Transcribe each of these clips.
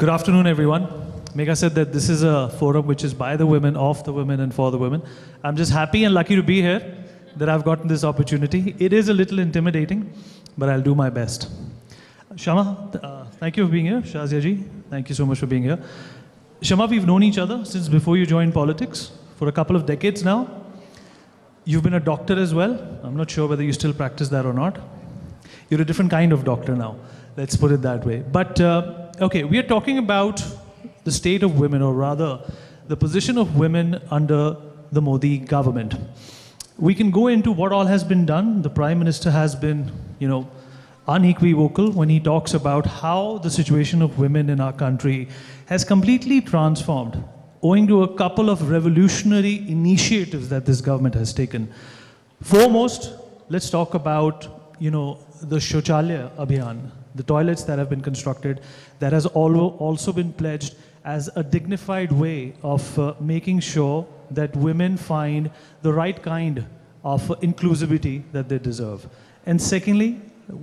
Good afternoon, everyone. Megha said that this is a forum which is by the women, of the women, and for the women. I'm just happy and lucky to be here that I've gotten this opportunity. It is a little intimidating, but I'll do my best. Shama, thank you for being here. Shazia ji, thank you so much for being here. Shama, we've known each other since before you joined politics for a couple of decades now. You've been a doctor as well. I'm not sure whether you still practice that or not. You're a different kind of doctor now. Let's put it that way. But okay, we are talking about the state of women, or rather the position of women under the Modi government. We can go into what all has been done. The Prime Minister has been, unequivocal when he talks about how the situation of women in our country has completely transformed owing to a couple of revolutionary initiatives that this government has taken. Foremost, let's talk about, the Shauchalaya Abhiyan, the toilets that have been constructed, that has also been pledged as a dignified way of making sure that women find the right kind of inclusivity that they deserve. And secondly,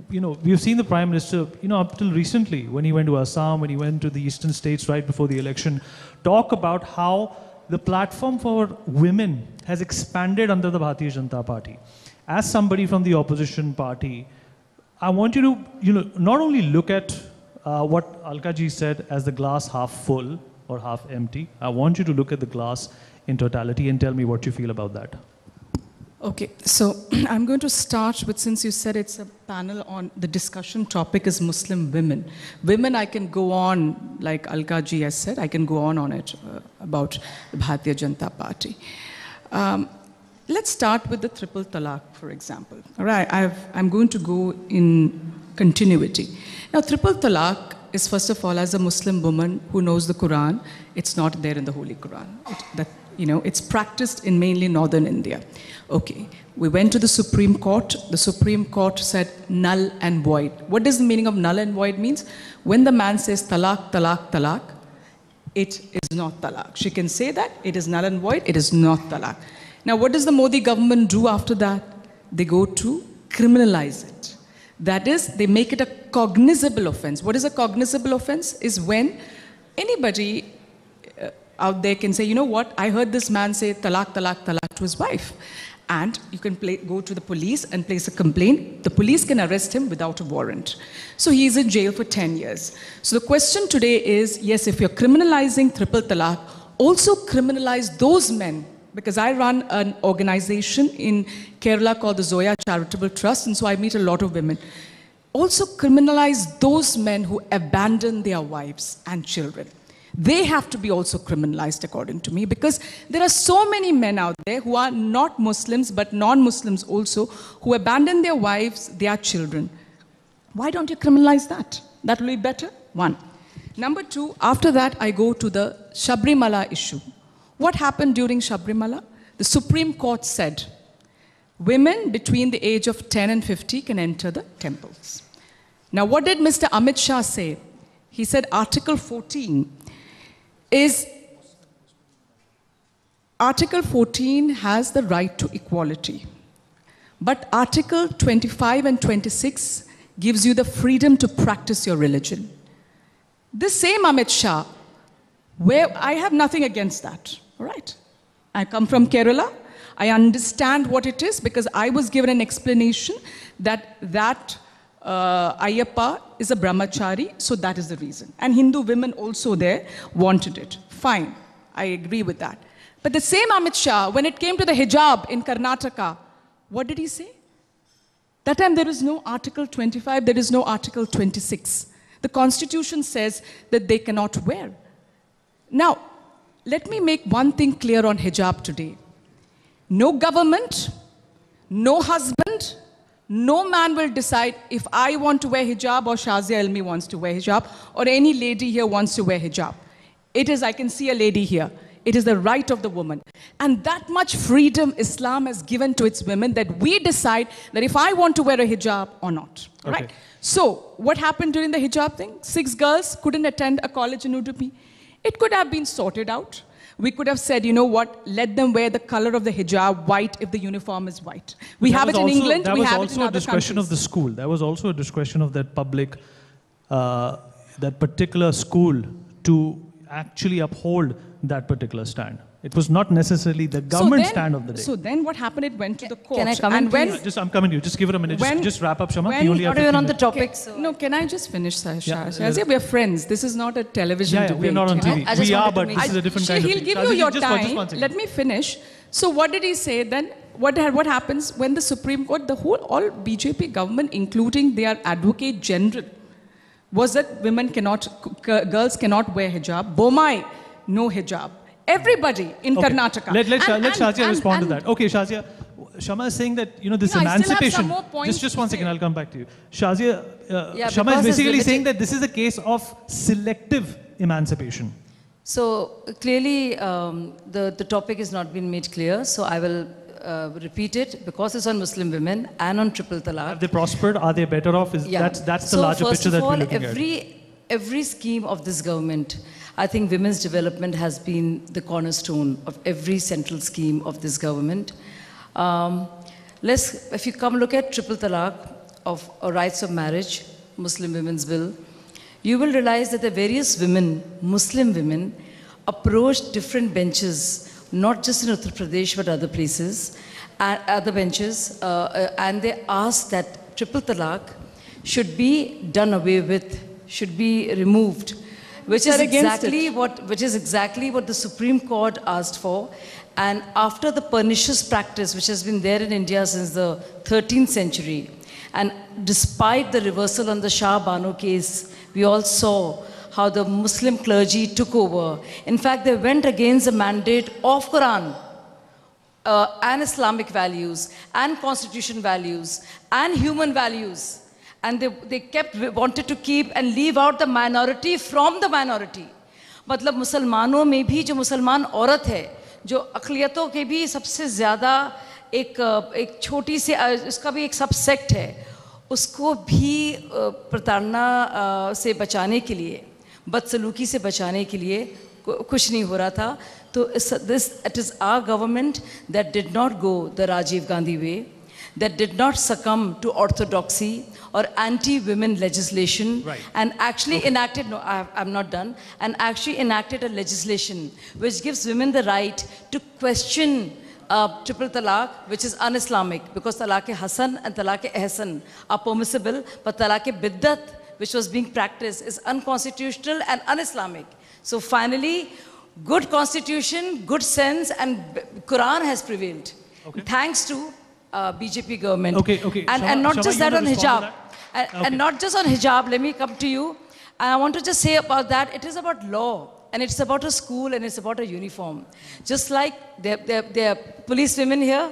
we've seen the Prime Minister, up till recently, when he went to Assam, when he went to the eastern states right before the election, talk about how the platform for women has expanded under the Bharatiya Janata Party. As somebody from the opposition party, I want you to, not only look at what Alka ji said as the glass half full or half empty. I want you to look at the glass in totality and tell me what you feel about that. Okay, so I'm going to start with, since you said it's a panel on, the discussion topic is Muslim women. Women, I can go on, like Alka ji has said, I can go on it about the Bharatiya Janata Party. Let's start with the triple talaq, for example. All right, I'm going to go in continuity. Now, triple talaq is, first of all, as a Muslim woman who knows the Quran, it's not there in the Holy Quran. It's practiced in mainly northern India. Okay, we went to the Supreme Court. The Supreme Court said null and void. What does the meaning of null and void means? When the man says talaq, talaq, talaq, it is not talaq. She can say that, it is null and void, it is not talaq. Now, what does the Modi government do after that? They go to criminalize it. That is, they make it a cognizable offense. What is a cognizable offense? Is when anybody out there can say, you know what, I heard this man say talaq, talaq, talaq to his wife. And you can go to the police and place a complaint. The police can arrest him without a warrant. So he is in jail for 10 years. So the question today is, yes, if you're criminalizing triple talaq, also criminalize those men. Because I run an organization in Kerala called the Zoya Charitable Trust, and so I meet a lot of women. Also criminalize those men who abandon their wives and children. They have to be also criminalized, according to me, because there are so many men out there who are not Muslims, but non-Muslims also, who abandon their wives, their children. Why don't you criminalize that? That will be better, one. Number two, after that, I go to the Shabrimala issue. What happened during Shabrimala? The Supreme Court said, women between the age of 10 and 50 can enter the temples. Now, what did Mr. Amit Shah say? He said Article 14 has the right to equality. But Article 25 and 26 gives you the freedom to practice your religion. This same Amit Shah, where I have nothing against that. All right. I come from Kerala. I understand what it is because I was given an explanation that Ayappa is a brahmachari, so that is the reason. And Hindu women also there wanted it. Fine. I agree with that. But the same Amit Shah, when it came to the hijab in Karnataka, what did he say? That time there is no Article 25, there is no Article 26. The Constitution says that they cannot wear. Now, let me make one thing clear on hijab today. No government, no husband, no man will decide if I want to wear hijab or Shazia Ilmi wants to wear hijab or any lady here wants to wear hijab. It is, I can see a lady here. It is the right of the woman. And that much freedom Islam has given to its women that we decide that if I want to wear a hijab or not. Okay. Right? So, what happened during the hijab thing? 6 girls couldn't attend a college in Udupi. It could have been sorted out. We could have said, you know what, let them wear the color of the hijab, white, if the uniform is white. We have it in England, we have it in other countries. That was also a discretion of the school. That was also a discretion of that particular school to actually uphold that particular stand. It was not necessarily the government stand of the day. So then what happened? It went to the court. Can I come in? I'm coming to you. Just give it a minute. Just wrap up, Shama. You only have even on the topic. No, can I just finish, Shazia? We are friends. This is not a television debate. We are not on TV. We are, but this is a different kind of thing. He'll give you your time. Let me finish. So what did he say then? What happens when the Supreme Court, the whole, all BJP government, including their Advocate General, was that women cannot, girls cannot wear hijab. Bomai, no hijab. Everybody in Karnataka. Let Shazia respond to that. Okay, Shazia, Shama is saying that, you know, this emancipation. Just 1 second, I'll come back to you. Shazia, Shama is basically saying that this is a case of selective emancipation. So clearly, the topic has not been made clear, so I will repeat it, because it's on Muslim women and on triple talaq. Have they prospered? Are they better off? That's the larger picture that we're looking at. Every scheme of this government, I think women's development has been the cornerstone of every central scheme of this government. If you come look at triple talaq of rights of marriage, Muslim women's bill, you will realize that the various women, Muslim women, approached different benches, not just in Uttar Pradesh but other places, other benches, and they asked that triple talaq should be done away with, should be removed, which is exactly what the Supreme Court asked for. And after the pernicious practice which has been there in India since the 13th century, and despite the reversal on the Shah Bano case, we all saw how the Muslim clergy took over. In fact, they went against the mandate of Quran and Islamic values and constitution values and human values. And they wanted to keep and leave out the minority from the minority. मतलब मुसलमानों में भी जो मुसलमान औरत है, जो अक़लियतों के भी सबसे ज़्यादा एक छोटी से उसका भी एक सबसेक्ट है, उसको भी प्रताड़ना से बचाने के लिए, बदसलूकी से बचाने के लिए कुछ नहीं हो रहा था. तो it is our government that did not go the Rajiv Gandhi way, that did not succumb to orthodoxy or anti-women legislation, and actually enacted, I'm not done, and actually enacted a legislation which gives women the right to question triple talaq, which is un-Islamic, because Talaq-e-Hasan and Talaq-e-Ehsan are permissible, but Talaq-e-Biddat, which was being practiced, is unconstitutional and un-Islamic. So finally, good constitution, good sense, and Quran has prevailed, thanks to BJP government. And not just that on hijab. And not just on hijab, let me come to you. And I want to just say about that, it is about law, and it's about a school, and it's about a uniform. Just like they're police women here,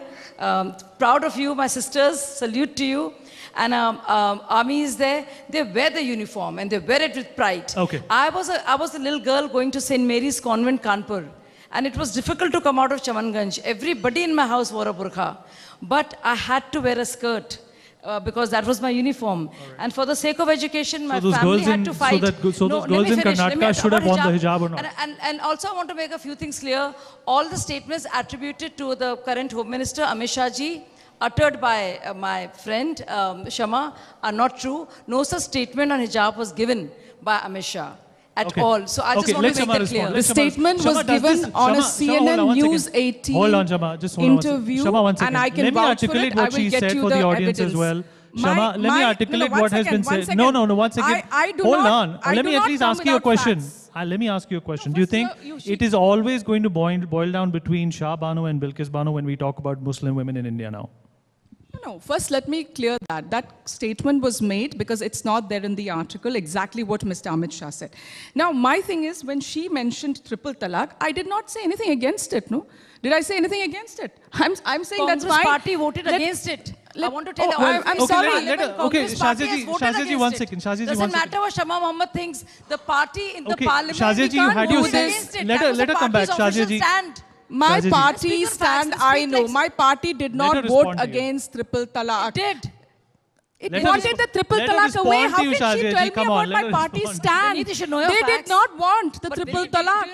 proud of you, my sisters, salute to you. And army is there, they wear the uniform, and they wear it with pride. I was a little girl going to St. Mary's Convent, Kanpur, and it was difficult to come out of Chamanganj. Everybody in my house wore a burqa. But I had to wear a skirt because that was my uniform. And for the sake of education, my family had to fight. So those girls in Karnataka should have worn the hijab or not. And also I want to make a few things clear. All the statements attributed to the current Home Minister, Amit Shah ji, uttered by my friend Shama, are not true. No such statement on hijab was given by Amit Shah. At all. So I just want to make that clear. The statement was given on a CNN News 18 interview, and I can vouch for it. I will get you the audience as well. Shama, let me articulate what has been said. No, 1 second. Hold on. Let me at least ask you a question. Let me ask you a question. Do you think it is always going to boil down between Shah Bano and Bilkis Bano when we talk about Muslim women in India now? No, first let me clear that. That statement was made because it's not there in the article, exactly what Mr. Amit Shah said. Now, my thing is, when she mentioned triple talaq, I did not say anything against it, no? Did I say anything against it? I'm saying Congress that's fine. Congress party voted against it. I want to tell you, I'm sorry. Shazia ji, 1 second. Doesn't matter what Shama Mohammed thinks. The party in the parliament, Shazia ji, let her come back, Shazia ji. My party stand, I know. My party did not vote against triple talaq. It did. It wanted the triple talaq away. How can she tell me about my party stand? They did not want the triple talaq.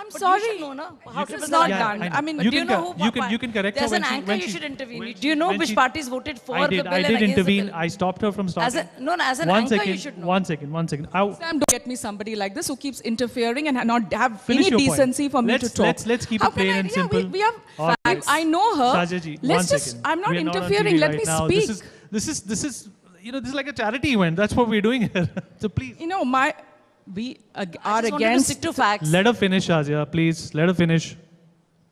I'm sorry. This is not done. I mean, do you know who? You can correct her. There's an anchor you should intervene. Do you know which parties voted for the bill and against the bill? I did intervene. I stopped her from starting. No, as an anchor you should know. One second. Sam, don't get me somebody like this who keeps interfering and not have any decency for me to talk. Let's keep it plain and simple. We have facts. I know her. Let's just, I'm not interfering. Let me speak. This is, you know, this is like a charity event. That's what we're doing here. So please. You know, we are against. To stick to facts. Let her finish, Shazia, please. Let her finish.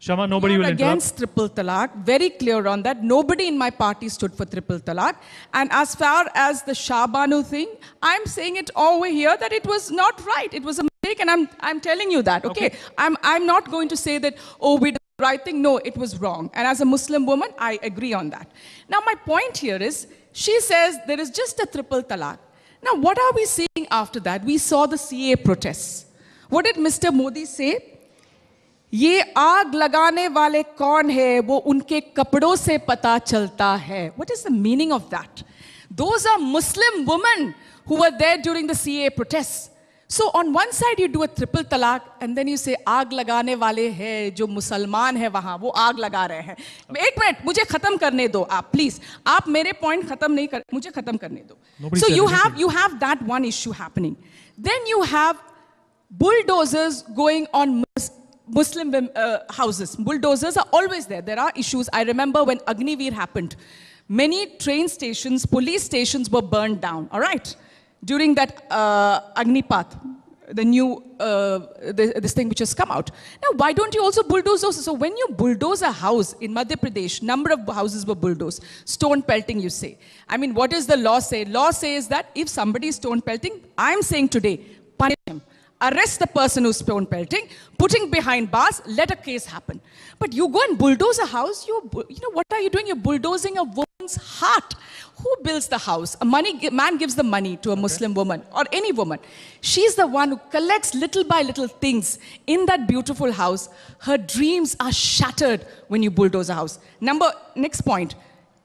Shama, nobody will interrupt. Against triple talaq. Very clear on that. Nobody in my party stood for triple talaq. And as far as the Shah Bano thing, I'm saying it all way here that it was not right. It was a mistake, and I'm telling you that. Okay. I'm not going to say that. Oh, we. Right thing? No, it was wrong. And as a Muslim woman, I agree on that. Now, my point here is, she says there is just a triple talaq. Now, what are we seeing after that? We saw the CA protests. What did Mr. Modi say? Ye aag lagane wale kaun hai, wo unke kapdon se pata chalta hai. What is the meaning of that? Those are Muslim women who were there during the CA protests. So on one side you do a triple talaq and then you say aag lagane wale hai jo musalman hai wahan wo aag laga rahe hain. Ek minute, mujhe khatam karne do aap, please. Aap mere point khatam nahi kar, mujhe khatam karne do. So you have that one issue happening. Then you have bulldozers going on Muslim houses. Bulldozers are always there. There are issues. I remember when Agniveer happened, many train stations, police stations were burned down. All right. During that Agnipath, the new, this thing which has come out. Now, why don't you also bulldoze those? So when you bulldoze a house in Madhya Pradesh, number of houses were bulldozed. Stone pelting, you say. I mean, what does the law say? Law says that if somebody is stone pelting, I'm saying today, punish him. Arrest the person who's stone pelting, putting behind bars, let a case happen. But you go and bulldoze a house, you know, what are you doing? You're bulldozing a woman's heart. Who builds the house? A man gives the money to a Muslim woman or any woman. She's the one who collects little by little things in that beautiful house. Her dreams are shattered when you bulldoze a house. Next point,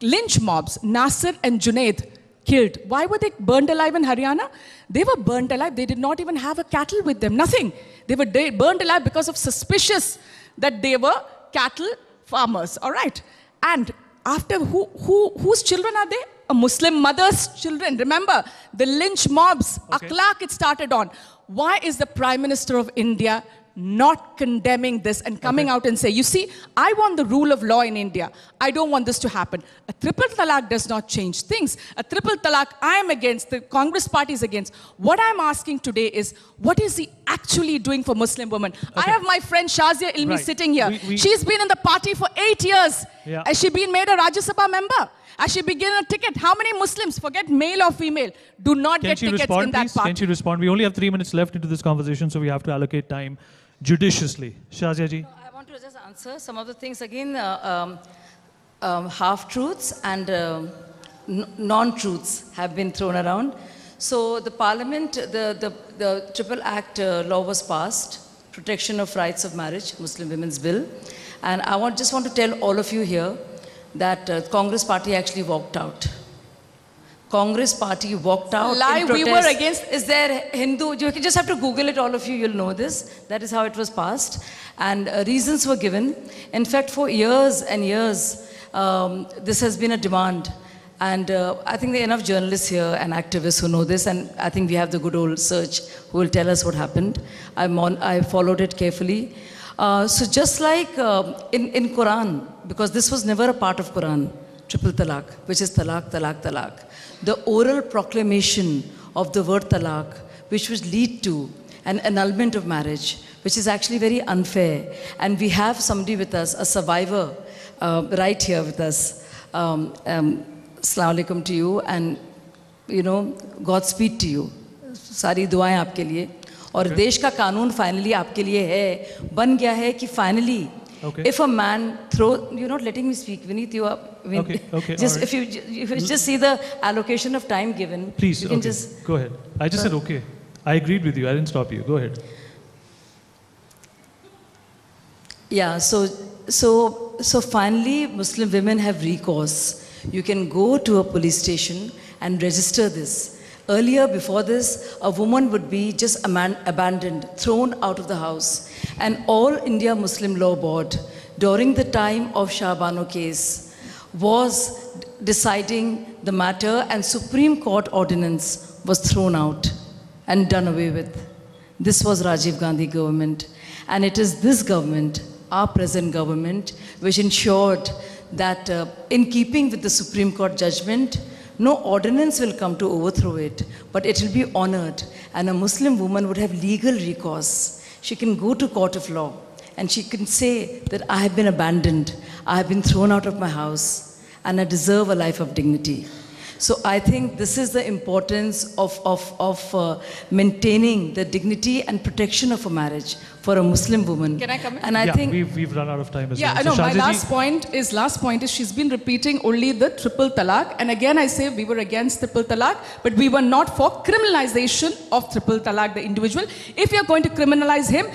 lynch mobs, Nasir and Junaid. Killed. Why were they burned alive in Haryana? They were burned alive. They did not even have a cattle with them. Nothing. They were burned alive because of suspicious that they were cattle farmers. All right. And after whose children are they? A Muslim mother's children. Remember, the lynch mobs, Akhlaq it started on. Why is the Prime Minister of India not condemning this and coming out and say, you see, I want the rule of law in India. I don't want this to happen. A triple talaq does not change things. A triple talaq I am against, the Congress party is against. What I'm asking today is, what is he actually doing for Muslim women? I have my friend Shazia Ilmi sitting here. She's been in the party for 8 years. Yeah. Has she been made a Rajya Sabha member? Has she been given a ticket? How many Muslims, forget male or female, do not get tickets in that party? Can she respond? We only have 3 minutes left into this conversation, so we have to allocate time. Judiciously. Shazia ji. No, I want to just answer some of the things again, half-truths and non-truths have been thrown around. So the parliament, the Triple Act law was passed, Protection of Rights of Marriage, Muslim Women's Bill. And I just want to tell all of you here that Congress party actually walked out. Congress party walked out in protest. We were against. Is there Hindu? You just have to Google it, all of you, you'll know this. That is how it was passed. And reasons were given. In fact, for years and years, this has been a demand. And I think there are enough journalists here and activists who know this. And I think we have the good old search who will tell us what happened. I followed it carefully. So just like in Quran, because this was never a part of Quran, triple talaq, which is talaq, talaq, talaq. The oral proclamation of the word talaq, which would lead to an annulment of marriage, which is actually very unfair. And we have somebody with us, a survivor, right here with us. Assalamu alaikum to you, and you know, Godspeed to you. Sari duaein aapke liye. Aur desh ka kanun finally aapke liye hai. Ban gaya hai ki finally, if a man throws, you're not letting me speak, Vineet, you are, if you just see the allocation of time given. Please, you can just go ahead. I just said okay. I agreed with you, I didn't stop you, go ahead. Yeah, so finally Muslim women have recourse. You can go to a police station and register this. Earlier, before this, a woman would be just abandoned, thrown out of the house. And All India Muslim Law Board, during the time of Shah Bano case, was deciding the matter, and Supreme Court ordinance was thrown out and done away with. This was Rajiv Gandhi government. And it is this government, our present government, which ensured that in keeping with the Supreme Court judgment, no ordinance will come to overthrow it, but it will be honored, and a Muslim woman would have legal recourse. She can go to court of law and she can say that I have been abandoned, I have been thrown out of my house, and I deserve a life of dignity. So I think this is the importance of maintaining the dignity and protection of a marriage for a Muslim woman. Can I come in? And I think we've run out of time as well. Yeah, I know. My last point is she's been repeating only the triple talaq. And again, I say we were against triple talaq, but we were not for criminalization of triple talaq, the individual. If you're going to criminalize him,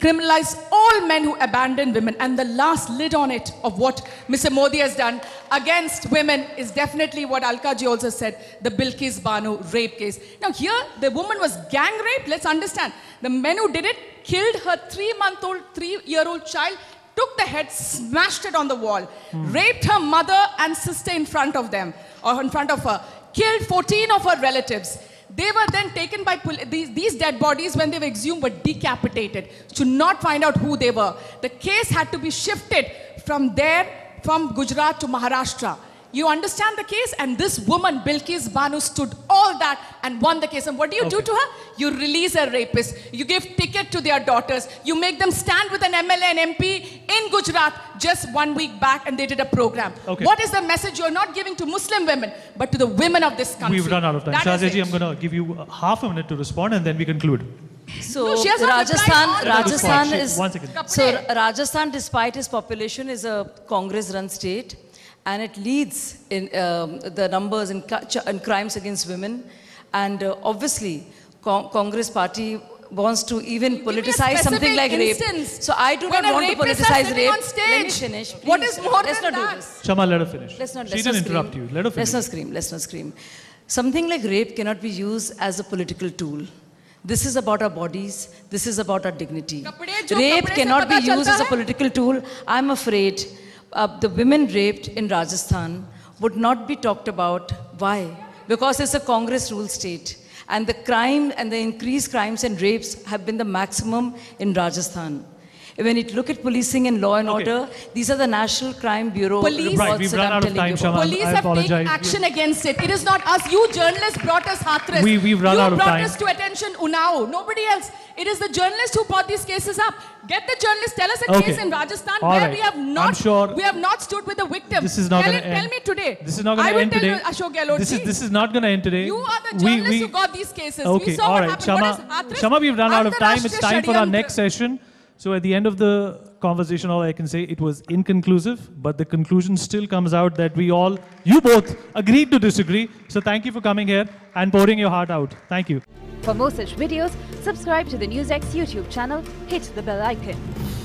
criminalize all men who abandon women. And the last lid on it of what Mr. Modi has done against women is definitely what Alka ji also said, the Bilkis Bano rape case. Now here, the woman was gang raped. Let's understand. The men who did it killed her three-year-old child, took the head, smashed it on the wall, raped her mother and sister in front of them, or in front of her, killed 14 of her relatives. They were then taken by these dead bodies, when they were exhumed, were decapitated to not find out who they were. The case had to be shifted from there, from Gujarat to Maharashtra. You understand the case? And this woman, Bilkis Bano, stood all that and won the case. And what do you do to her? You release a rapist. You give ticket to their daughters. You make them stand with an MLA and MP in Gujarat just 1 week back, and they did a program. Okay. What is the message you're not giving to Muslim women, but to the women of this country? We've run out of time. Shazia ji, I'm going to give you half a minute to respond, and then we conclude. So no, Rajasthan, despite its population, is a Congress-run state. And it leads in the numbers in crimes against women. And obviously, Congress party wants to even politicize something like rape. So I do not want to politicize rape. Let me finish. Please. What is more than that? Shama, let her finish. She didn't interrupt you. Let her finish. Let's not scream. Let's not scream. Something like rape cannot be used as a political tool. This is about our bodies. This is about our dignity. Rape cannot be used as a political tool. I'm afraid the women raped in Rajasthan would not be talked about. Why? Because it's a Congress-ruled state. And the crime and the increased crimes and rapes have been the maximum in Rajasthan. When you look at policing and law and order, these are the National Crime Bureau reports. Right, we've run out of time, Shama. Police have taken action against it. It is not us. You journalists brought us Hathras. We've run out of time. You brought us to attention Unnao. Nobody else. It is the journalists who brought these cases up. Get the journalists. Tell us a case in Rajasthan where we have not stood with the victims. This is not going to end. Tell me today. This is not going to end today. I will tell you, Ashok Gehlot. This is not going to end today. You are the journalists who got these cases. We saw what happened. What is Hathras? Shama, we've run out of time. It's time for our next session. So at the end of the conversation, all I can say, it was inconclusive, but the conclusion still comes out that we all, you both, agreed to disagree. So thank you for coming here and pouring your heart out. Thank you. For more such videos, subscribe to the NewsX YouTube channel, hit the bell icon.